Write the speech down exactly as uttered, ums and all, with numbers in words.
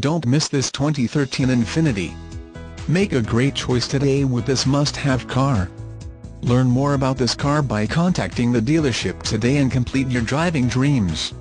Don't miss this twenty thirteen Infiniti. Make a great choice today with this must-have car. Learn more about this car by contacting the dealership today and complete your driving dreams.